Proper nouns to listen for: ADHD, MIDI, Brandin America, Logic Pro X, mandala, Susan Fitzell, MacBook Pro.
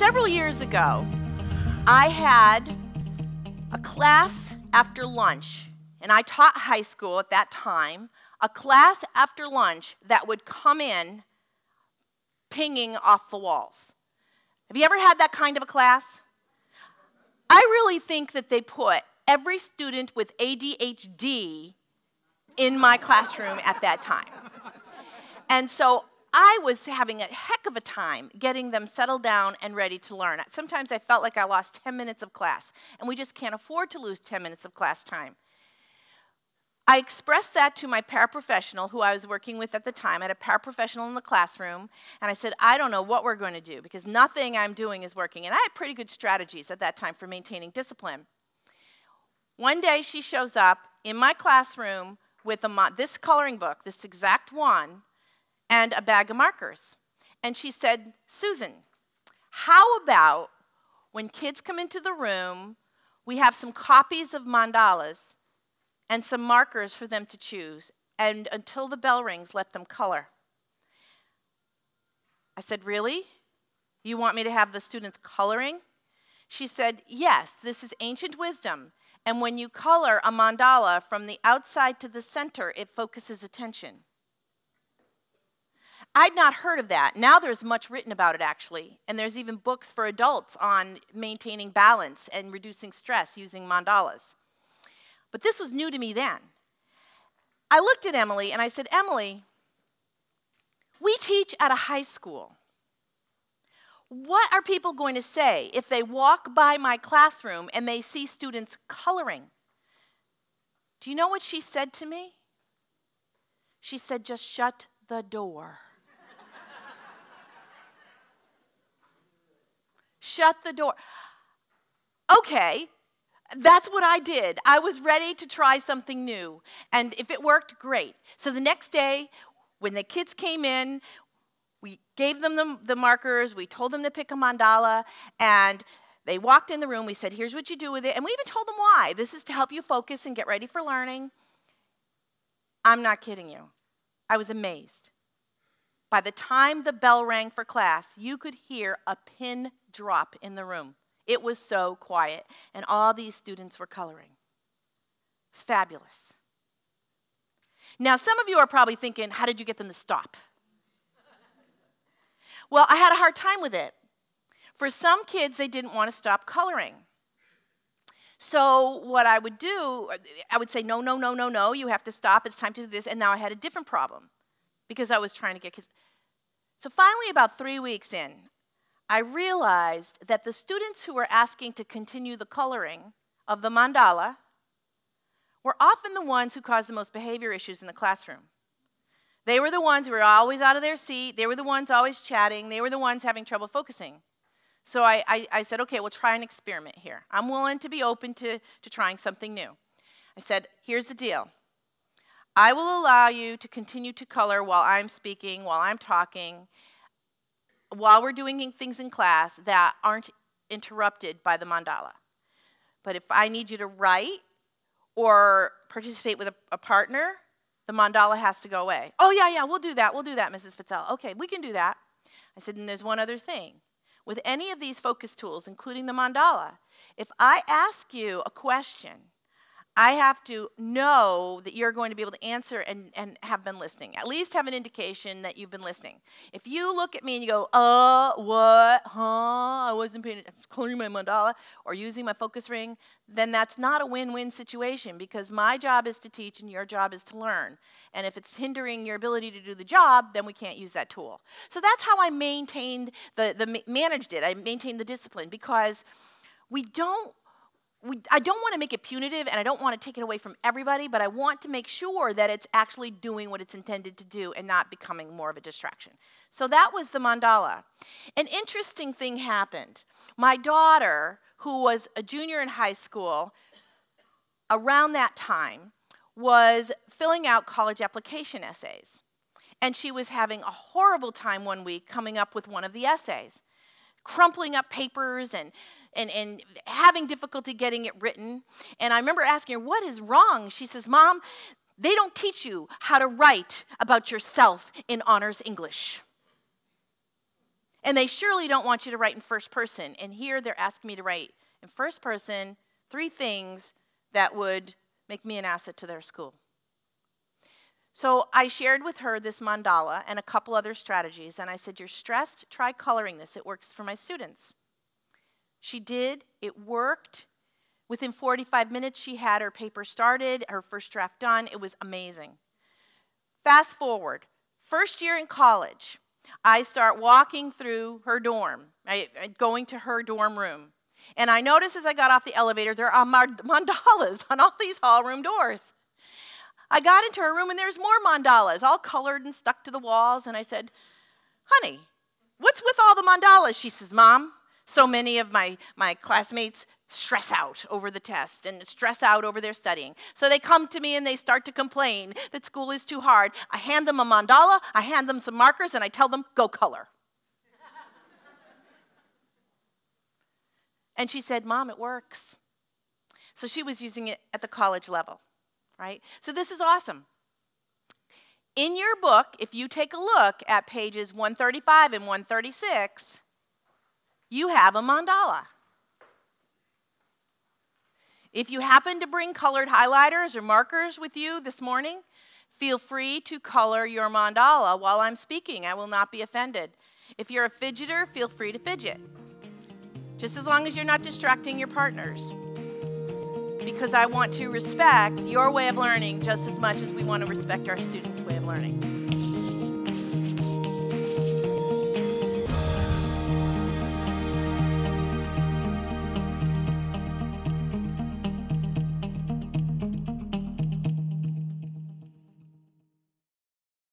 Several years ago, I had a class after lunch, and I taught high school at that time, a class after lunch that would come in pinging off the walls. Have you ever had that kind of a class? I really think that they put every student with ADHD in my classroom at that time. And so I was having a heck of a time getting them settled down and ready to learn. Sometimes I felt like I lost 10 minutes of class, and we just can't afford to lose 10 minutes of class time. I expressed that to my paraprofessional, who I was working with at the time. I had a paraprofessional in the classroom, and I said, I don't know what we're going to do, because nothing I'm doing is working. And I had pretty good strategies at that time for maintaining discipline. One day, she shows up in my classroom with this coloring book, this exact one, and a bag of markers. And she said, Susan, how about when kids come into the room, we have some copies of mandalas and some markers for them to choose, and until the bell rings, let them color. I said, really? You want me to have the students coloring? She said, yes, this is ancient wisdom, and when you color a mandala from the outside to the center, it focuses attention. I'd not heard of that. Now there's much written about it, actually, and there's even books for adults on maintaining balance and reducing stress using mandalas. But this was new to me then. I looked at Emily and I said, Emily, we teach at a high school. What are people going to say if they walk by my classroom and they see students coloring? Do you know what she said to me? She said, just shut the door. Shut the door. Okay. That's what I did. I was ready to try something new. And if it worked, great. So the next day, when the kids came in, we gave them the markers, we told them to pick a mandala, and they walked in the room, we said, here's what you do with it, and we even told them why. This is to help you focus and get ready for learning. I'm not kidding you. I was amazed. By the time the bell rang for class, you could hear a pin drop in the room. It was so quiet, and all these students were coloring. It's fabulous. Now, some of you are probably thinking, how did you get them to stop? Well, I had a hard time with it. For some kids, they didn't want to stop coloring. So what I would do, I would say, no, no, no, no, no, you have to stop, it's time to do this, and now I had a different problem because I was trying to get kids. So finally, about 3 weeks in, I realized that the students who were asking to continue the coloring of the mandala were often the ones who caused the most behavior issues in the classroom. They were the ones who were always out of their seat. They were the ones always chatting. They were the ones having trouble focusing. So I said, okay, we'll try an experiment here. I'm willing to be open to trying something new. I said, here's the deal. I will allow you to continue to color while I'm speaking, while I'm talking, while we're doing things in class that aren't interrupted by the mandala. But if I need you to write or participate with a partner, the mandala has to go away. Oh, yeah, yeah, we'll do that, Mrs. Fitzell. Okay, we can do that. I said, and there's one other thing. With any of these focus tools, including the mandala, if I ask you a question, I have to know that you're going to be able to answer and have been listening. At least have an indication that you've been listening. If you look at me and you go, what, huh, I wasn't paying attention, coloring my mandala, or using my focus ring, then that's not a win-win situation because my job is to teach and your job is to learn. And if it's hindering your ability to do the job, then we can't use that tool. So that's how I maintained managed it. I maintained the discipline because I don't want to make it punitive, and I don't want to take it away from everybody, but I want to make sure that it's actually doing what it's intended to do and not becoming more of a distraction. So that was the mandala. An interesting thing happened. My daughter, who was a junior in high school, around that time, was filling out college application essays. And she was having a horrible time one week coming up with one of the essays, crumpling up papers and having difficulty getting it written. And I remember asking her, what is wrong? She says, Mom, they don't teach you how to write about yourself in honors English. And they surely don't want you to write in first person. And here they're asking me to write in first person 3 things that would make me an asset to their school. So I shared with her this mandala and a couple other strategies. And I said, you're stressed, try coloring this. It works for my students. She did. It worked. Within 45 minutes, she had her paper started, her first draft done. It was amazing. Fast forward, first year in college, I start walking through her dorm, going to her dorm room. And I noticed as I got off the elevator, there are mandalas on all these hall room doors. I got into her room and there's more mandalas, all colored and stuck to the walls. And I said, honey, what's with all the mandalas? She says, Mom, so many of my classmates stress out over the test and stress out over their studying. So they come to me and they start to complain that school is too hard. I hand them a mandala, I hand them some markers, and I tell them, go color. And she said, Mom, it works. So she was using it at the college level, right? So this is awesome. In your book, if you take a look at pages 135 and 136, you have a mandala. If you happen to bring colored highlighters or markers with you this morning, feel free to color your mandala while I'm speaking. I will not be offended. If you're a fidgeter, feel free to fidget. Just as long as you're not distracting your partners. Because I want to respect your way of learning just as much as we want to respect our students' way of learning.